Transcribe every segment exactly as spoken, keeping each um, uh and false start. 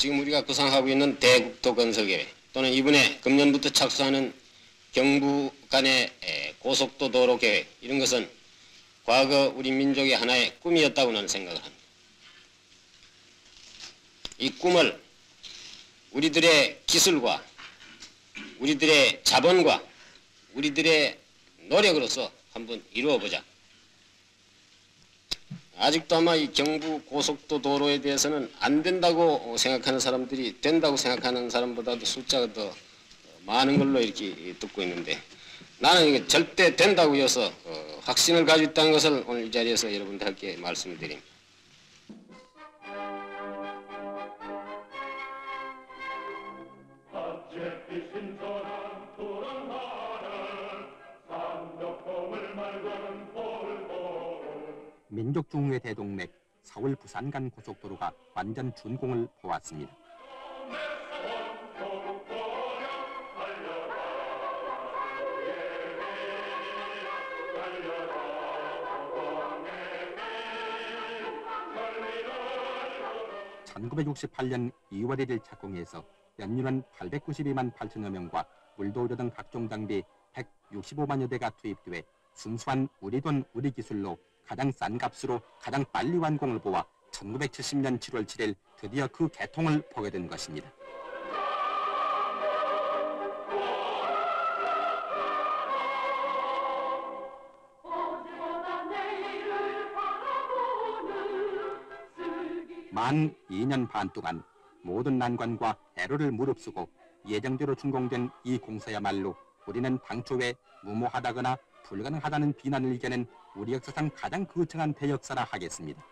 지금 우리가 구상하고 있는 대국토 건설계획 또는 이번에 금년부터 착수하는 경부 간의 고속도로 계획, 이런 것은 과거 우리 민족의 하나의 꿈이었다고 는 생각을 합니다. 이 꿈을 우리들의 기술과 우리들의 자본과 우리들의 노력으로서 한번 이루어보자. 아직도 아마 이 경부고속도로에 대해서는 안 된다고 생각하는 사람들이 된다고 생각하는 사람보다도 숫자가 더 많은 걸로 이렇게 듣고 있는데, 나는 이게 절대 된다고 해서 어, 확신을 가지고 있다는 것을 오늘 이 자리에서 여러분들께 말씀드립니다. 민족중흥의 대동맥 서울 부산 간 고속도로가 완전 준공을 보았습니다. 천구백육십팔 년 이 월 일 일 착공해서 연인원 팔백구십이만 팔천여 명과 물도우려 등 각종 장비 백육십오만여 대가 투입돼 순수한 우리 돈 우리 기술로 가장 싼 값으로 가장 빨리 완공을 보아 천구백칠십 년 칠 월 칠 일 드디어 그 개통을 보게 된 것입니다. 만 이 년 반 동안 모든 난관과 애로를 무릅쓰고 예정대로 준공된 이 공사야말로 우리는 당초에 무모하다거나 불가능하다는 비난을 이겨낸 우리 역사상 가장 거창한 대역사라 하겠습니다.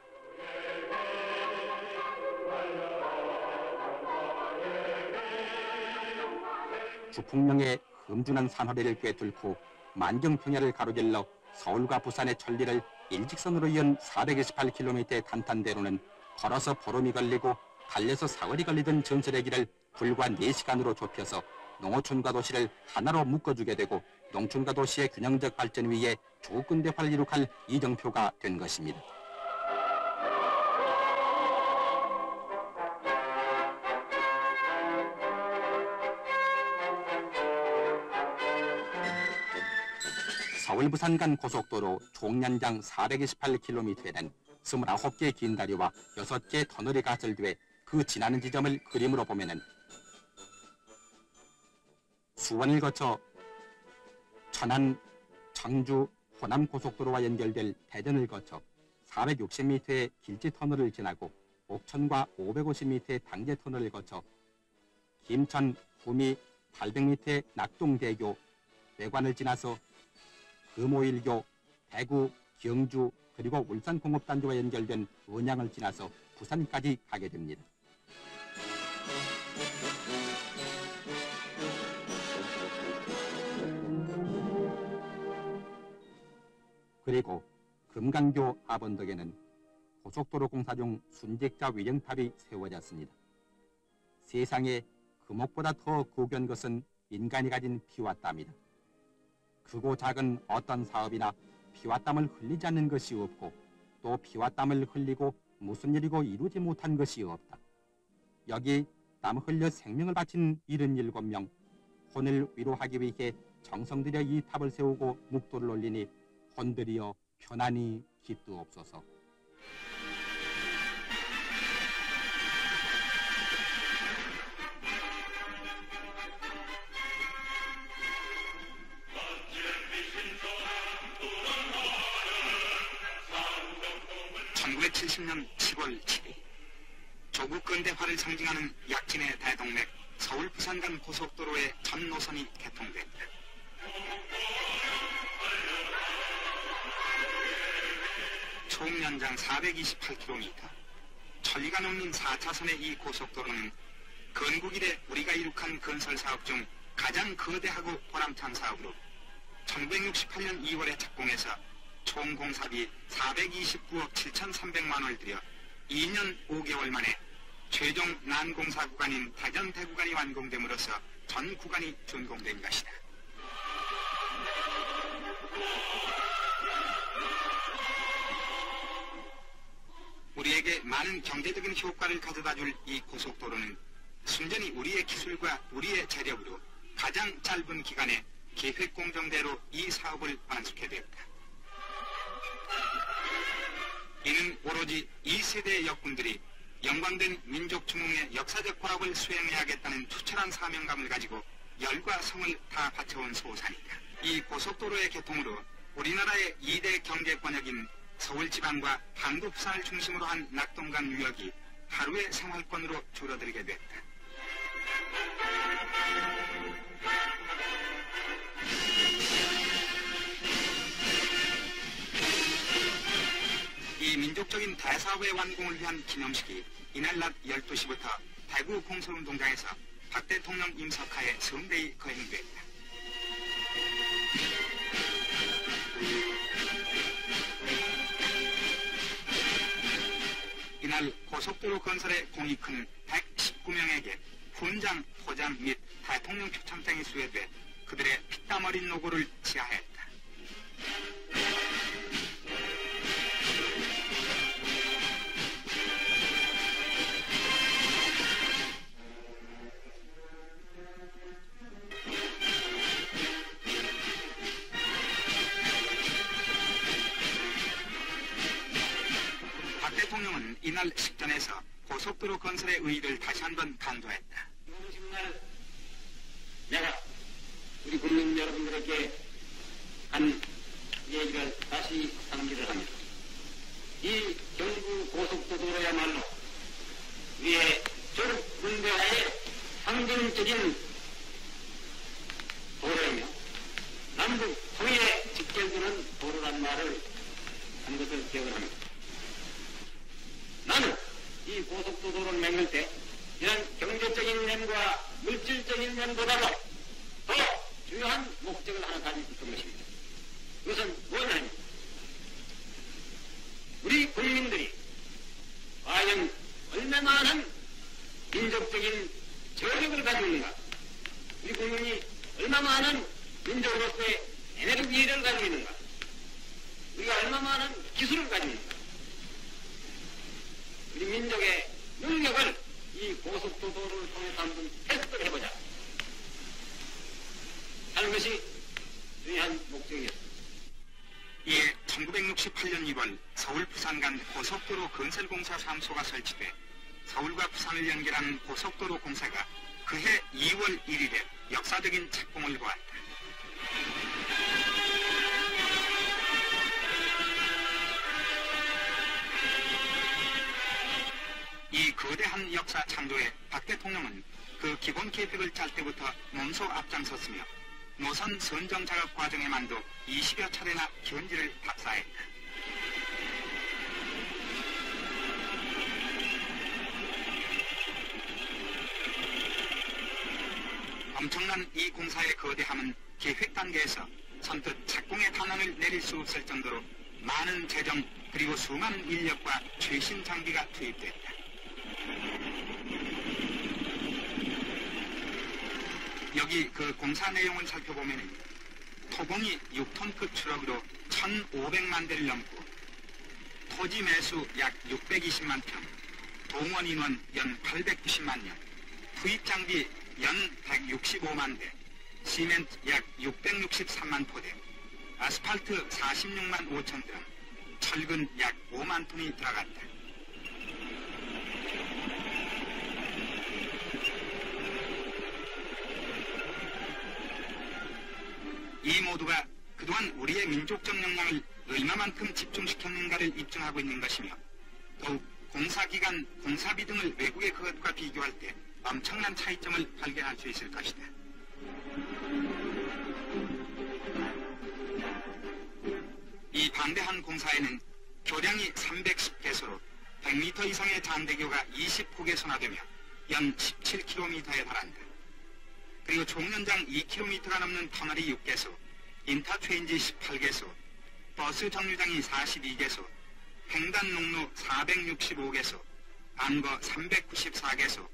주풍령의 흠준한 산허리를 꿰뚫고 만경평야를 가로질러 서울과 부산의 천리를 일직선으로 이은 사백이십팔 킬로미터의 탄탄대로는 걸어서 보름이 걸리고 달려서 사흘이 걸리던 전설의 길을 불과 네 시간으로 좁혀서 농어촌과 도시를 하나로 묶어주게 되고 농촌과 도시의 균형적 발전 위에 조건 대화를 이룩할 이정표가 된 것입니다. 서울 부산 간 고속도로 종년장 사백이십팔 킬로미터에는 스물아홉 개의 긴 다리와 여섯 개의 터널이 가설돼 그 지나는 지점을 그림으로 보면은 수원을 거쳐 천안, 청주, 호남 고속도로와 연결될 대전을 거쳐 사백육십 미터의 길지 터널을 지나고 옥천과 오백오십 미터의 당제 터널을 거쳐 김천, 구미, 팔백 미터의 낙동대교, 외관을 지나서 금오일교, 대구, 경주, 그리고 울산공업단지와 연결된 원양을 지나서 부산까지 가게 됩니다. 그리고 금강교 아번덕에는 고속도로 공사 중 순직자 위령탑이 세워졌습니다. 세상에 금옥보다 더 고귀한 것은 인간이 가진 피와 땀이다. 크고 작은 어떤 사업이나 피와 땀을 흘리지 않는 것이 없고 또 피와 땀을 흘리고 무슨 일이고 이루지 못한 것이 없다. 여기 땀 흘려 생명을 바친 칠십칠 명, 혼을 위로하기 위해 정성들여 이 탑을 세우고 묵도를 올리니 혼들이여 편안히 기쁘옵소서. 천구백칠십 년 칠 월 칠 일 조국 근대화를 상징하는 약진의 대동맥 서울 부산 간 고속도로의 첫 노선이 개통됩니다. 총 연장 사백이십팔 킬로미터, 천리가 넘는 사 차선의 이 고속도로는 건국 이래 우리가 이룩한 건설 사업 중 가장 거대하고 보람찬 사업으로 천구백육십팔 년 이 월에 착공해서 총 공사비 사백이십구억 칠천삼백만 원을 들여 이 년 오 개월 만에 최종 난공사 구간인 대전 대구간이 완공됨으로써 전 구간이 준공된 것이다. 우리에게 많은 경제적인 효과를 가져다 줄 이 고속도로는 순전히 우리의 기술과 우리의 재력으로 가장 짧은 기간에 계획공정대로 이 사업을 완수해 되었다. 이는 오로지 이 세대의 역군들이 영광된 민족추몽의 역사적 보람을 수행해야겠다는 투철한 사명감을 가지고 열과 성을 다 바쳐온 소산이다. 이 고속도로의 개통으로 우리나라의 이 대 경제 권역인 서울지방과 강도 부산을 중심으로 한 낙동강 유역이 하루의 생활권으로 줄어들게 됐다. 이 민족적인 대사업의 완공을 위한 기념식이 이날 낮 열두 시부터 대구 공설운동장에서 박 대통령 임석하에 성대히 거행됐다. 이날 고속도로 건설의 공이 큰 백십구 명에게 훈장, 포장 및 대통령 표창장이 수여돼 그들의 피땀 어린 노고를 치하했다. 대통령은 이날 식전에서 고속도로 건설의 의의를 다시 한번 강조했다. 오늘 정말 내가 우리 국민 여러분들에게 한 얘기가 다시 상기를 합니다. 이 경부 고속도로야말로 우리의 조국 문명의 상징적인 도로이며 남북 통일에 직결되는 도로란 말을 한 것을 기억을 합니다. 나는 이 고속도로를 맺을 때 이런 경제적인 면과 물질적인 면보다도 더 중요한 목적을 하나 가지고 있던 것입니다. 그것은 뭐냐면 우리 국민들이 과연 얼마만한 민족적인 저력을 가지고 있는가, 우리 국민이 얼마만한 민족으로서의 에너지를 가지고 있는가, 우리가 얼마만한 기술을 가지고 있는가, 우리 민족의 능력을 이 고속도로를 통해서 한번 테스트를 해보자 하는 것이 중요한 목적이었습니다. 이에 천구백육십팔 년 이 월 서울 부산 간 고속도로 건설공사 사무소가 설치돼 서울과 부산을 연결하는 고속도로 공사가 그해 이 월 일 일에 역사적인 착공을 보았다. 이 거대한 역사 창조에 박 대통령은 그 기본 계획을 짤 때부터 몸소 앞장섰으며 노선 선정 작업 과정에만도 이십여 차례나 견지를 박사했다. 엄청난 이 공사의 거대함은 계획 단계에서 선뜻 착공의 단언을 내릴 수 없을 정도로 많은 재정 그리고 수많은 인력과 최신 장비가 투입됐다. 여기 그 공사 내용을 살펴보면 토봉이 육 톤급 추럭으로 천오백만 대를 넘고 토지 매수 약 육백이십만 평, 동원 인원 연 팔백구십만 명, 투입 장비 연 백육십오만 대, 시멘트 약 육백육십삼만 포대, 아스팔트 사십육만 오천 드럼, 철근 약 오만 톤이 들어갔다. 이 모두가 그동안 우리의 민족적 역량을 얼마만큼 집중시켰는가를 입증하고 있는 것이며 더욱 공사기간, 공사비 등을 외국의 그것과 비교할 때 엄청난 차이점을 발견할 수 있을 것이다. 이 방대한 공사에는 교량이 삼백십 개소로 백 미터 이상의 잔대교가 이십구 개소나 되며 연 십칠 킬로미터에 달한다. 그리고 총연장 이 킬로미터가 넘는 터널이 육 개소, 인터체인지 십팔 개소, 버스 정류장이 사십이 개소, 횡단 농로 사백육십오 개소, 안거 삼백구십사 개소,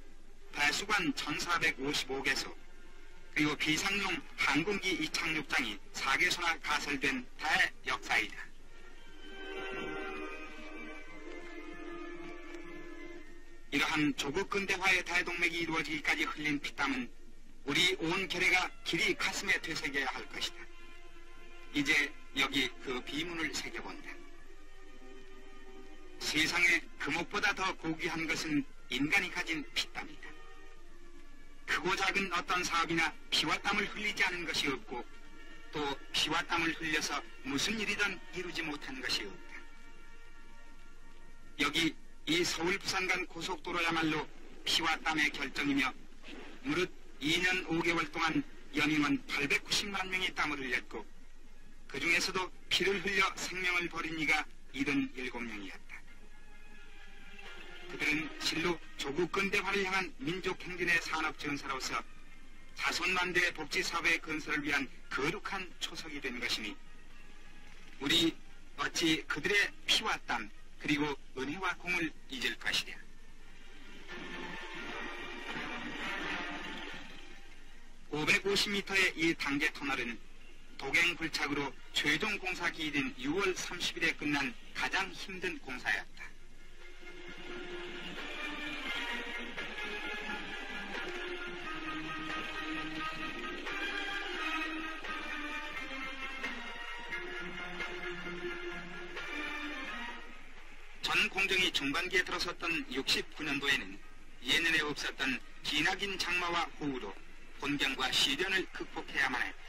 배수관 천사백오십오 개소, 그리고 비상용 항공기 이착륙장이 사 개소나 가설된 대역사이다. 이러한 조국 근대화의 대동맥이 이루어지기까지 흘린 피땀은 우리 온 결의가 길이 가슴에 되새겨야 할 것이다. 이제 여기 그 비문을 새겨본다. 세상에 금옥보다 더 고귀한 것은 인간이 가진 피땀이다. 크고 작은 어떤 사업이나 피와 땀을 흘리지 않은 것이 없고 또 피와 땀을 흘려서 무슨 일이든 이루지 못한 것이 없다. 여기 이 서울 부산 간 고속도로야말로 피와 땀의 결정이며 무릇 이 년 오 개월 동안 연인은 팔백구십만 명이 땀을 흘렸고 그 중에서도 피를 흘려 생명을 버린 이가 칠십칠 명이었다. 그들은 실로 조국 근대화를 향한 민족행진의 산업지원사로서 자손만대의 복지사회 건설을 위한 거룩한 초석이 된 것이니 우리 어찌 그들의 피와 땀 그리고 은혜와 공을 잊을 것이랴. 오백오십 미터의 이 단계 터널은 도갱 불착으로 최종 공사 기일인 유월 삼십일에 끝난 가장 힘든 공사였다. 전 공정이 중반기에 들어섰던 육십구 년도에는 예년에 없었던 기나긴 장마와 호우로 본경과 시련을 극복해야만 했다.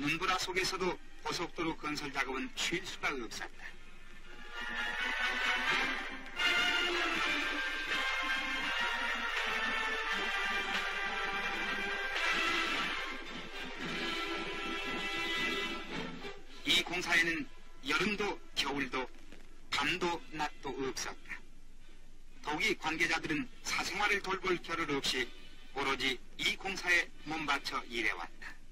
눈보라 속에서도 고속도로 건설 작업은 쉴 수가 없었다. 이 공사에는 여름도 겨울도 밤도 낮도 없었다. 더욱이 관계자들은 사생활을 돌볼 겨를 없이 오로지 이 공사에 몸바쳐 일해왔다.